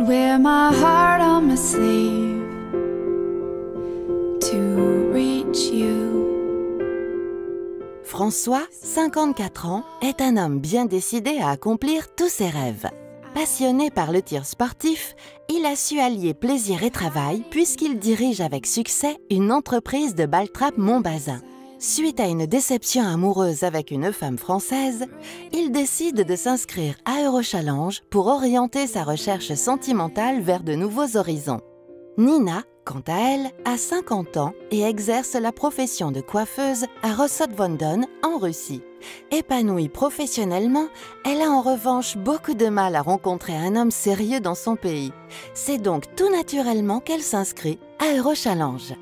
wear my heart on my sleeve to reach you. François, 54 ans, est un homme bien décidé à accomplir tous ses rêves. Passionné par le tir sportif, il a su allier plaisir et travail puisqu'il dirige avec succès une entreprise de Baltrap Montbazin. Suite à une déception amoureuse avec une femme française, il décide de s'inscrire à Eurochallenges pour orienter sa recherche sentimentale vers de nouveaux horizons. Nina, quant à elle, a 50 ans et exerce la profession de coiffeuse à Rossot-Vondon, en Russie. Épanouie professionnellement, elle a en revanche beaucoup de mal à rencontrer un homme sérieux dans son pays. C'est donc tout naturellement qu'elle s'inscrit à Eurochallenges.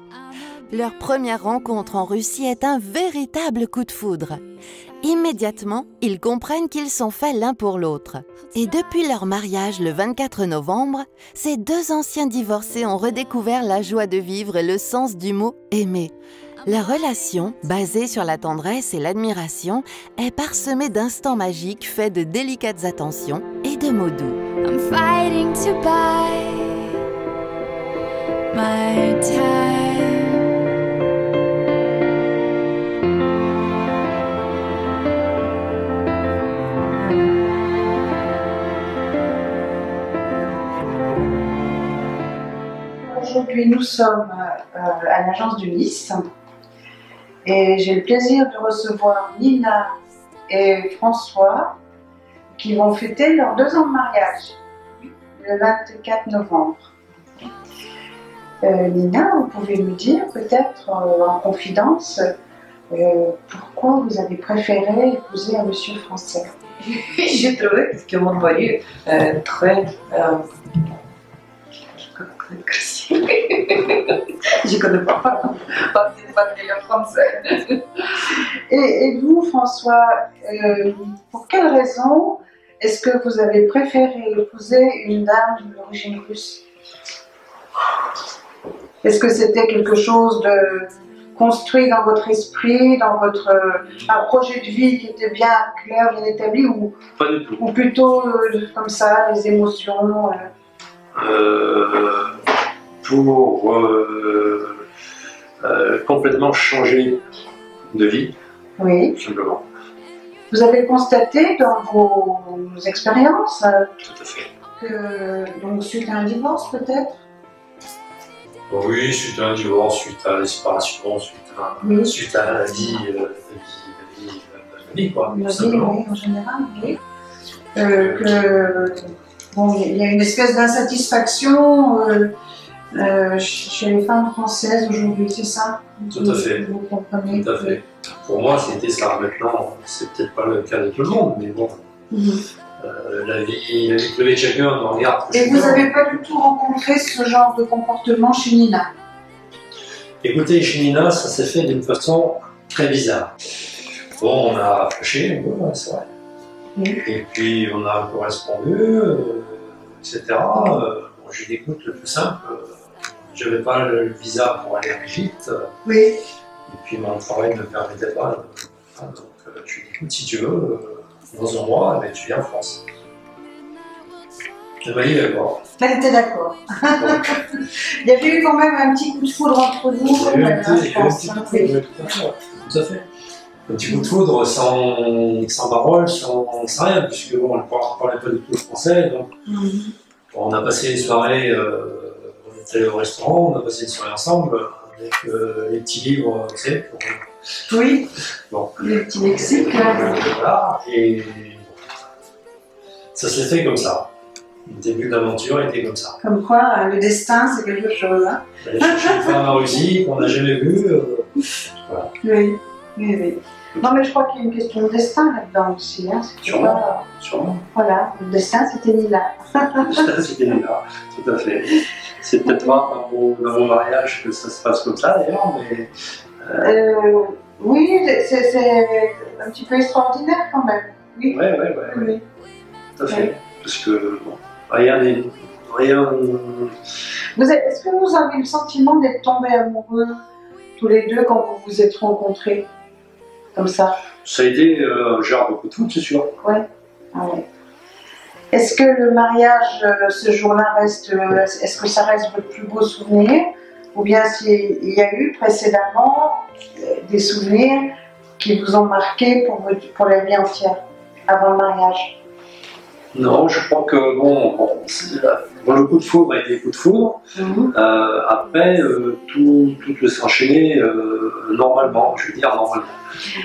Leur première rencontre en Russie est un véritable coup de foudre. Immédiatement, ils comprennent qu'ils sont faits l'un pour l'autre. Et depuis leur mariage le 24 novembre, ces deux anciens divorcés ont redécouvert la joie de vivre et le sens du mot « aimer ». Leur relation, basée sur la tendresse et l'admiration, est parsemée d'instants magiques faits de délicates attentions et de mots doux. I'm fighting to buy my time. Aujourd'hui, nous sommes à l'agence du Nice et j'ai le plaisir de recevoir Nina et François qui vont fêter leurs 2 ans de mariage le 24 novembre. Nina, vous pouvez nous dire peut-être en confidence pourquoi vous avez préféré épouser un monsieur français? J'ai trouvé que mon mari est très... Je ne connais pas le français. Et vous, François, pour quelle raison est-ce que vous avez préféré épouser une dame d'origine russe? Est-ce que c'était quelque chose de construit dans votre esprit, dans votre un projet de vie qui était bien clair, bien établi, ou pas du tout? Ou plutôt comme ça, les émotions? Pour complètement changer de vie, oui. Simplement. Vous avez constaté dans vos expériences que, donc, suite à un divorce peut-être? Oui, suite à un divorce, suite à la séparation, suite à la vie, quoi. La vie, oui, en général, oui. Bon, il y a une espèce d'insatisfaction chez les femmes françaises aujourd'hui, c'est ça? Tout à fait. Vous comprenez? Tout à fait. Pour moi, c'était ça. Maintenant, c'est peut-être pas le cas de tout le monde, mais bon, la vie privée de chacun, on en regarde. Et vous n'avez pas du tout rencontré ce genre de comportement chez Nina? Écoutez, chez Nina, ça s'est fait d'une façon très bizarre. Bon, on a rapproché, bon, c'est vrai. Et puis on a correspondu, etc. Bon, j'ai des comptes le plus simple. Je n'avais pas le visa pour aller en Égypte. Oui. Et puis mon travail ne me permettait pas. Enfin, donc je lui ai dit, écoute, si tu veux, dans un mois, tu viens en France. Elle m'a dit d'accord. Elle était d'accord. Il y avait eu quand même un petit coup de foudre entre vous. Il y avait eu un petit coup de foudre, tout à fait. Un petit coup de foudre, sans parole, sans rien, puisque bon, on ne parlait pas du tout français. Donc, on a passé une soirée, on est allé au restaurant, on a passé une soirée ensemble avec les petits livres, tu sais. Pour... Oui, bon. Les petits lexiques. Voilà, et ça s'est fait comme ça. Le début de l'aventure était comme ça. Comme quoi, le destin, c'est quelque chose. Hein. Ben, je suis pas en Russie, qu'on n'a jamais vu. Voilà. Oui. Oui, oui. Non, mais je crois qu'il y a une question de destin là-dedans aussi. Hein, sûrement. Voilà, le destin c'était Nina. Le destin c'était Nina, tout à fait. C'est peut-être pas dans mon mariage que ça se passe comme ça d'ailleurs, mais. Oui, c'est un petit peu extraordinaire quand même. Oui, oui, oui. Ouais, oui. Tout à fait. Oui. Parce que, bon, rien. Est-ce que vous avez le sentiment d'être tombés amoureux tous les deux quand vous vous êtes rencontrés? Comme ça a été un genre de coup de foudre, c'est sûr. Ouais. Ah ouais. Est-ce que le mariage, ce jour-là, est-ce que ça reste votre plus beau souvenir? Ou bien s'il y a eu précédemment des souvenirs qui vous ont marqué pour la vie entière, avant le mariage? Non, je crois que, bon le coup de foudre a été le coup de foudre. Mmh. Après, tout s'est enchaîné normalement, je veux dire normalement.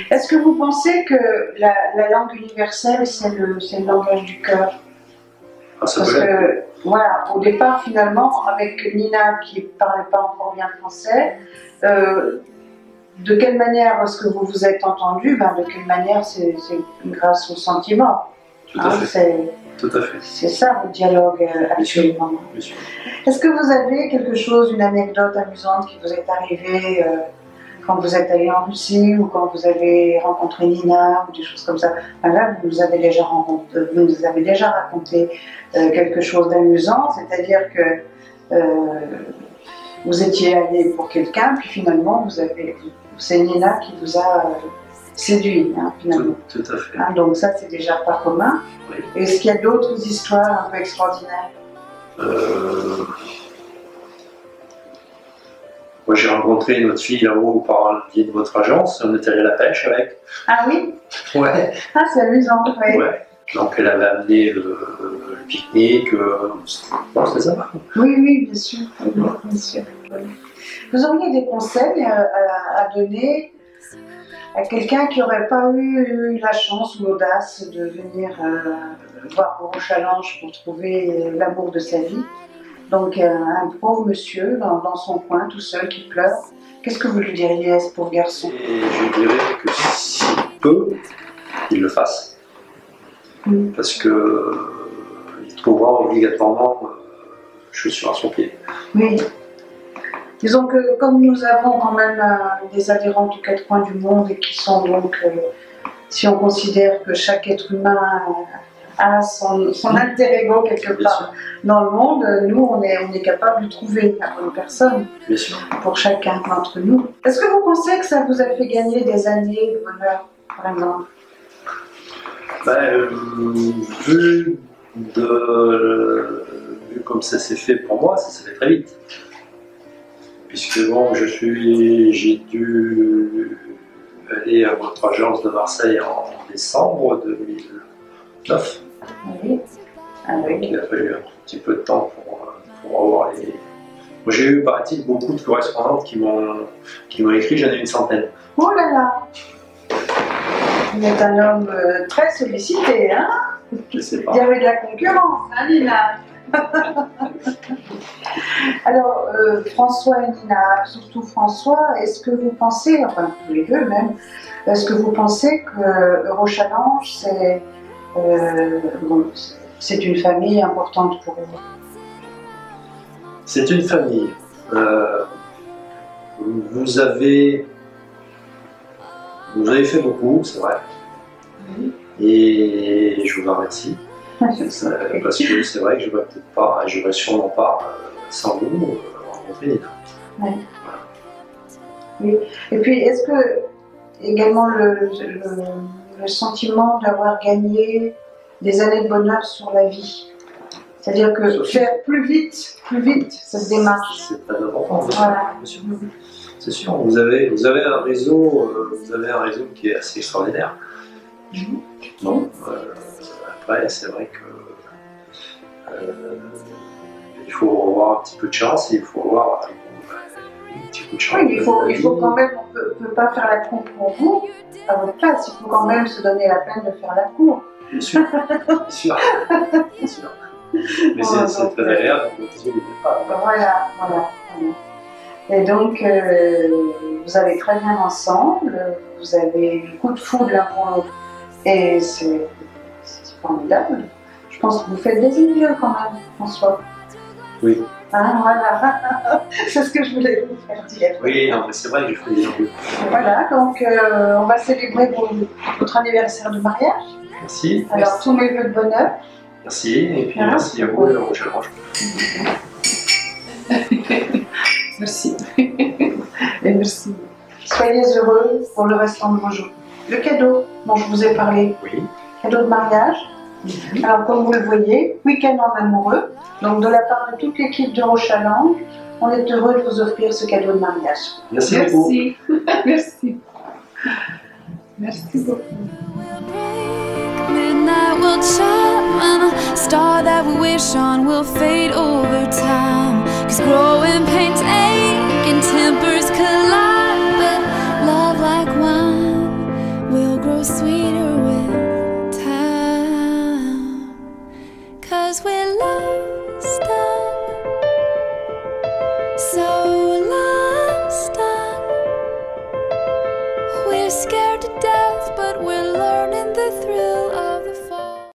Est-ce que vous pensez que la langue universelle, c'est le langage du cœur? Ah, ça peut l'être. Voilà, au départ, finalement, avec Nina qui ne parlait pas encore bien français, de quelle manière est-ce que vous vous êtes entendu? De quelle manière, c'est grâce au sentiment. Tout à fait. Tout à fait. C'est ça, le dialogue actuellement. Est-ce que vous avez quelque chose, une anecdote amusante qui vous est arrivée quand vous êtes allé en Russie ou quand vous avez rencontré Nina ou des choses comme ça? Là, vous nous avez déjà raconté quelque chose d'amusant, c'est-à-dire que vous étiez allé pour quelqu'un, puis finalement, c'est Nina qui vous a séduit, finalement. Tout à fait. Donc ça, c'est déjà pas commun. Oui. Est-ce qu'il y a d'autres histoires un peu extraordinaires? Moi, j'ai rencontré notre fille là-haut par le biais de votre agence. On est allé à la pêche avec. Ah oui? Ouais. Ah, c'est amusant, oui. Ouais. Donc, elle avait amené le pique-nique. C'est ça? Oui, oui, bien sûr. Oui, bien sûr. Vous auriez des conseils à donner à quelqu'un qui n'aurait pas eu la chance ou l'audace de venir voir Eurochallenges pour trouver l'amour de sa vie? Donc un pauvre monsieur dans son coin, tout seul, qui pleure. Qu'est-ce que vous lui diriez à ce pauvre garçon? Et je dirais que s'il peut, il le fasse. Mmh. Parce qu'il trouvera obligatoirement chaussures à son pied. Oui. Disons que comme nous avons quand même des adhérents du 4 coins du monde et qui sont donc, si on considère que chaque être humain a son alter ego quelque part dans le monde, nous on est capable de trouver la bonne personne pour chacun d'entre nous. Est-ce que vous pensez que ça vous a fait gagner des années de bonheur, vraiment? Vu comme ça s'est fait pour moi, ça s'est fait très vite. Puisque bon, j'ai dû aller à votre agence de Marseille en décembre 2009. Oui. Donc il a fallu un petit peu de temps pour avoir les... J'ai eu, paraît-il, beaucoup de correspondantes qui m'ont écrit, j'en ai une centaine. Oh là là! Vous êtes un homme très sollicité, hein? Je sais pas. Il y avait de la concurrence, hein, Nina? Alors, François et Nina, surtout François, est-ce que vous pensez, enfin tous les deux même, est-ce que vous pensez que Eurochallenges, c'est une famille importante pour vous? C'est une famille. Vous avez fait beaucoup, c'est vrai. Oui. Et je vous en remercie. Parce que c'est vrai que je ne vais peut-être pas, je vais sûrement pas, sans vous, rencontrer Nina. Ouais. Voilà. Oui. Et puis, est-ce que également le sentiment d'avoir gagné des années de bonheur sur la vie, c'est-à-dire que faire plus vite, ça se démarche. C'est très important. Voilà. C'est sûr. Vous avez un réseau, qui est assez extraordinaire. Mm-hmm. Donc, après, c'est vrai que il faut avoir un petit peu de chance et il faut avoir un petit peu de chance. Oui, mais il faut quand même, on ne peut pas faire la cour pour vous, à votre place, il faut quand même se donner la peine de faire la cour. Bien sûr, bien sûr, bien sûr. Mais voilà, c'est très agréable, vous n'êtes pas. Voilà, voilà. Et donc, vous allez très bien ensemble, vous avez le coup de foudre l'un pour l'autre, et c'est formidable. Je pense que vous faites des idiots quand même, François. Oui. Ah, voilà, c'est ce que je voulais vous faire dire. Oui, non, mais c'est vrai que je fais des idiots. Voilà, donc on va célébrer votre anniversaire de mariage. Merci. Alors, merci. Tous mes vœux de bonheur. Merci, et puis merci à vous, Eurochallenges. Merci. Et merci. Soyez heureux pour le restant de vos jours. Le cadeau dont je vous ai parlé. Oui. Cadeau de mariage. Alors, comme vous le voyez, week-end en amoureux. Donc, de la part de toute l'équipe d'Eurochallenges, on est heureux de vous offrir ce cadeau de mariage. Merci beaucoup. Merci. Merci beaucoup. Sweeter with time, 'cause we're loved.